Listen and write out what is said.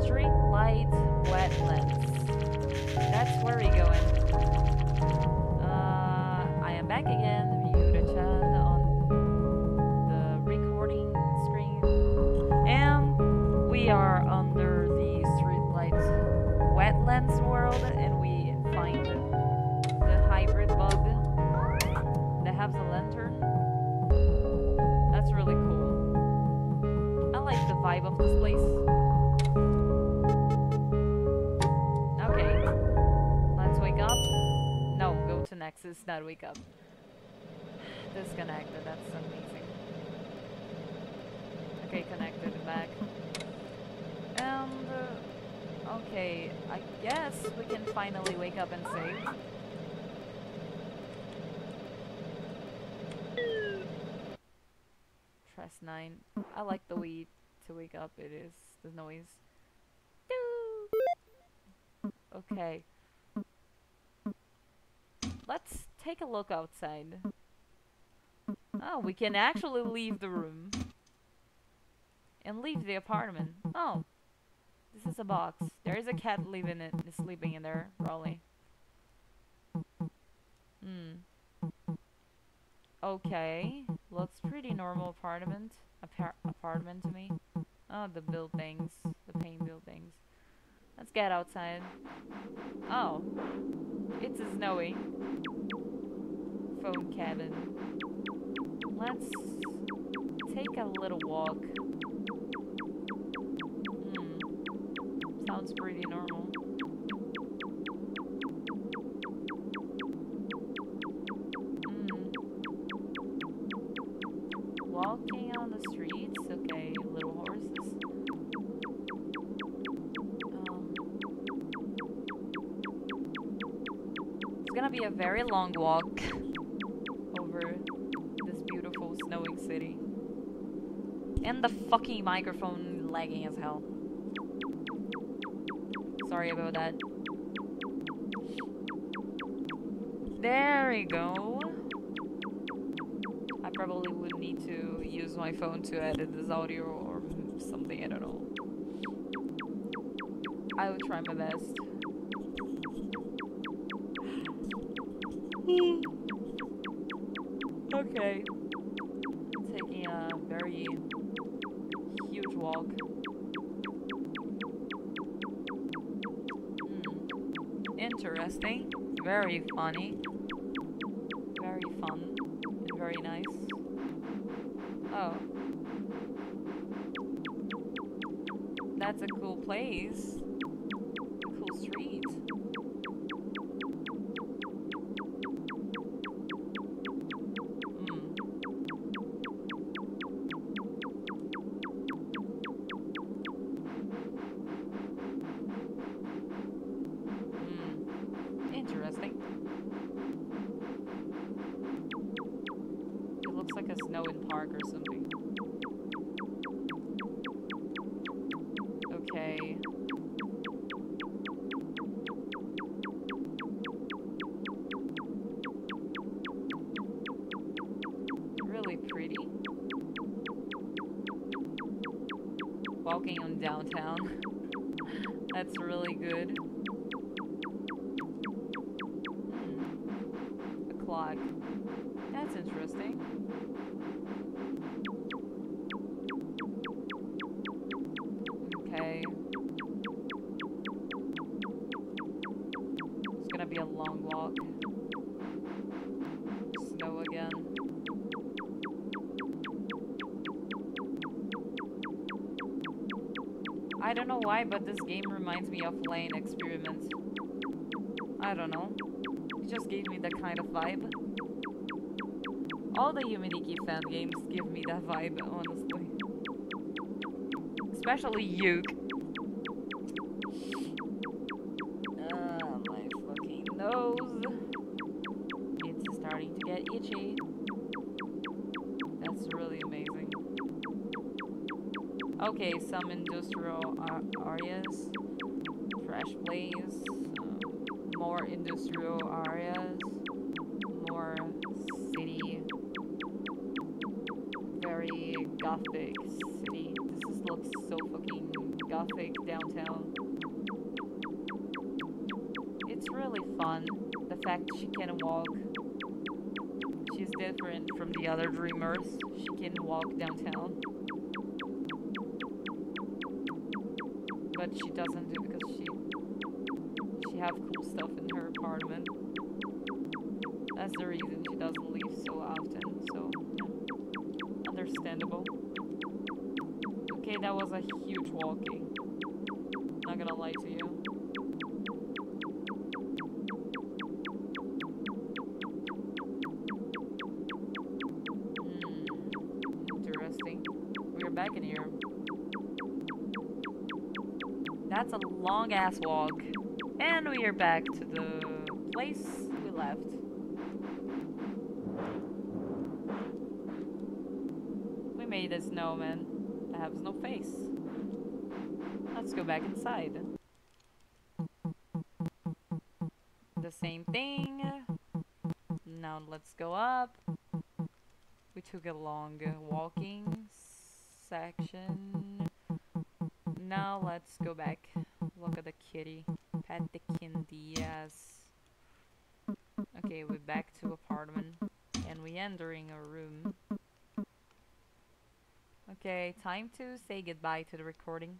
Streetlight Wetlands. That's where we going. I am back again. We are under the Streetlight Wetlands world, and we find the hybrid bug that has a lantern. That's really cool. I like the vibe of this place. Okay, let's wake up. No, go to Nexus, not wake up. Disconnected, that's amazing. Okay, connected back. And, okay, I guess we can finally wake up and save. Press 9. I like the way to wake up, it is the noise. Okay. Let's take a look outside. Oh, we can actually leave the room. And leave the apartment. Oh. This is a box. There is a cat living in it, sleeping in there, probably. Hmm. Okay. Looks pretty normal apartment. Apartment to me. Oh, the buildings. The paint buildings. Let's get outside. Oh. It's snowy. Phone cabin. Let's take a little walk. Sounds pretty normal. Walking on the streets, okay, little horses. It's gonna be a very long walk over this beautiful snowing city. And the fucking microphone lagging as hell. Sorry about that. There we go. I probably would need to use my phone to edit this audio or something, I don't know. I will try my best. Okay. Taking a very huge walk. Interesting, very funny, very fun, and very nice. Oh. That's a cool place. A cool street. Walking on downtown. That's really good. A clock. That's interesting. Okay. It's gonna be a long walk. Snow again. I don't know why, but this game reminds me of Lane Experiments. I don't know. It just gave me that kind of vibe. All the Yume Nikki fan games give me that vibe, honestly. Especially Yuke. My fucking nose. It's starting to get itchy. That's really amazing. Okay, some industrial areas, fresh place, more industrial areas, more city, very gothic city. This looks so fucking gothic. traffic downtown. It's really fun, the fact she can walk. She's different from the other dreamers. She can walk downtown. But she doesn't do it because she have cool stuff in her apartment. That's the reason she doesn't leave so often, so yeah. Understandable. Okay, that was a huge walking. Not gonna lie to you. Interesting. We're back in here. That's a long ass walk. And we are back to the place we left. We made a snowman that has no face. Let's go back inside. The same thing. Now let's go up. We took a long walking section. Now let's go back. Look at the kitty. Patrick Diaz. Okay, we're back to apartment. And we're entering a room. Okay, time to say goodbye to the recording.